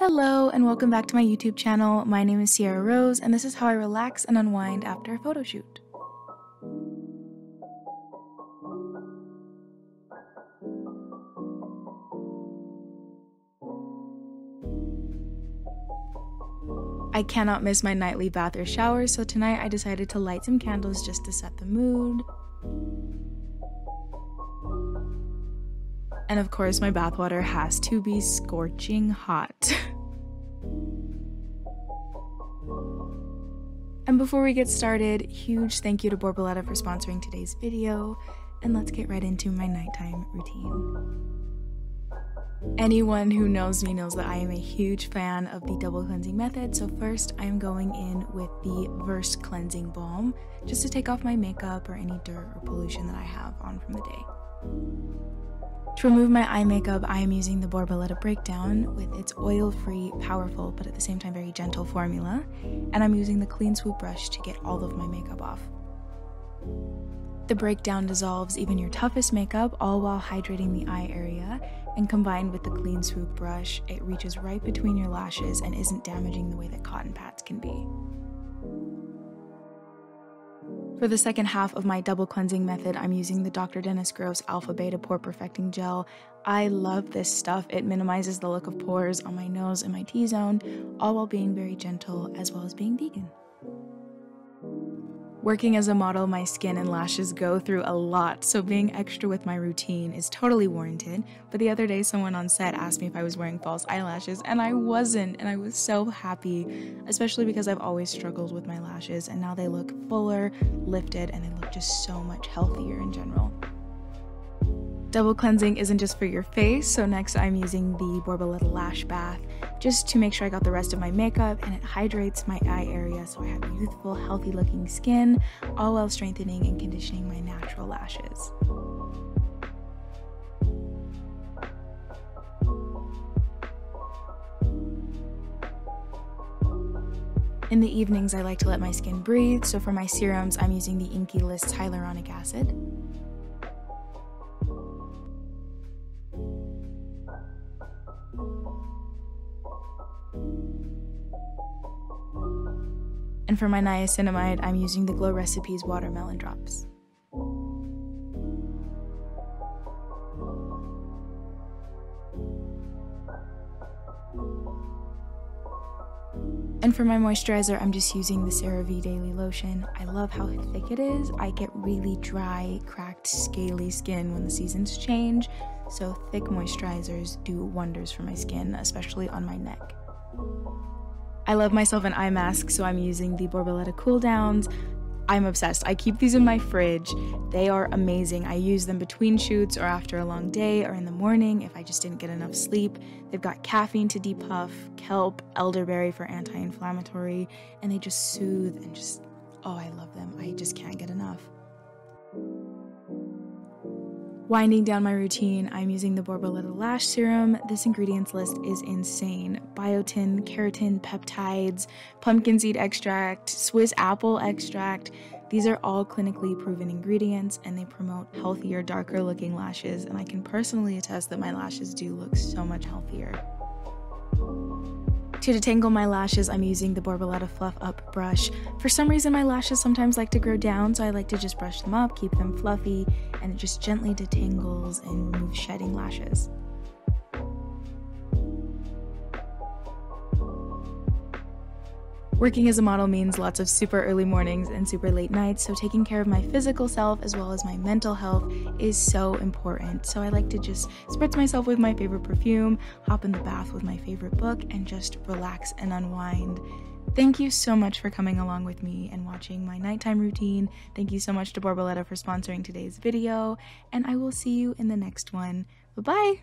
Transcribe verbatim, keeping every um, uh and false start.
Hello and welcome back to my YouTube channel. My name is Sierra Rose and this is how I relax and unwind after a photo shoot. I cannot miss my nightly bath or shower, so tonight I decided to light some candles just to set the mood. And of course, my bathwater has to be scorching hot. And before we get started, huge thank you to Borboleta for sponsoring today's video, and let's get right into my nighttime routine. Anyone who knows me knows that I am a huge fan of the double cleansing method, so first I am going in with the Versed Cleansing Balm, just to take off my makeup or any dirt or pollution that I have on from the day. To remove my eye makeup, I am using the Borboleta Breakdown with its oil-free, powerful, but at the same time very gentle formula, and I'm using the Clean Swoop brush to get all of my makeup off. The Breakdown dissolves even your toughest makeup, all while hydrating the eye area, and combined with the Clean Swoop brush, it reaches right between your lashes and isn't damaging the way that cotton pads can be. For the second half of my double cleansing method, I'm using the Doctor Dennis Gross Alpha Beta Pore Perfecting Gel. I love this stuff. It minimizes the look of pores on my nose and my T-zone, all while being very gentle as well as being vegan. Working as a model, my skin and lashes go through a lot, so being extra with my routine is totally warranted. But the other day, someone on set asked me if I was wearing false eyelashes, and I wasn't, and I was so happy, especially because I've always struggled with my lashes, and now they look fuller, lifted, and they look just so much healthier in general. Double cleansing isn't just for your face, so next I'm using the Borboleta Lash Bath just to make sure I got the rest of my makeup, and it hydrates my eye area so I have youthful, healthy looking skin, all while strengthening and conditioning my natural lashes. In the evenings, I like to let my skin breathe, so for my serums, I'm using the Inkey List Hyaluronic Acid. And for my niacinamide, I'm using the Glow Recipes Watermelon Drops. And for my moisturizer, I'm just using the CeraVe Daily Lotion. I love how thick it is. I get really dry, cracked, scaly skin when the seasons change, so thick moisturizers do wonders for my skin, especially on my neck. I love myself an eye mask, so I'm using the Borboleta Cool Downs. I'm obsessed. I keep these in my fridge. They are amazing. I use them between shoots or after a long day or in the morning if I just didn't get enough sleep. They've got caffeine to depuff, kelp, elderberry for anti-inflammatory, and they just soothe and just, oh, I love them. I just can't get enough. Winding down my routine, I'm using the Borboleta Lash Serum. This ingredients list is insane. Biotin, keratin, peptides, pumpkin seed extract, Swiss apple extract. These are all clinically proven ingredients and they promote healthier, darker looking lashes. And I can personally attest that my lashes do look so much healthier. To detangle my lashes, I'm using the Borboleta Fluff Up brush. For some reason, my lashes sometimes like to grow down, so I like to just brush them up, keep them fluffy, and it just gently detangles and removes shedding lashes. Working as a model means lots of super early mornings and super late nights, so taking care of my physical self as well as my mental health is so important. So I like to just spritz myself with my favorite perfume, hop in the bath with my favorite book, and just relax and unwind. Thank you so much for coming along with me and watching my nighttime routine. Thank you so much to Borboleta for sponsoring today's video, and I will see you in the next one. Bye-bye!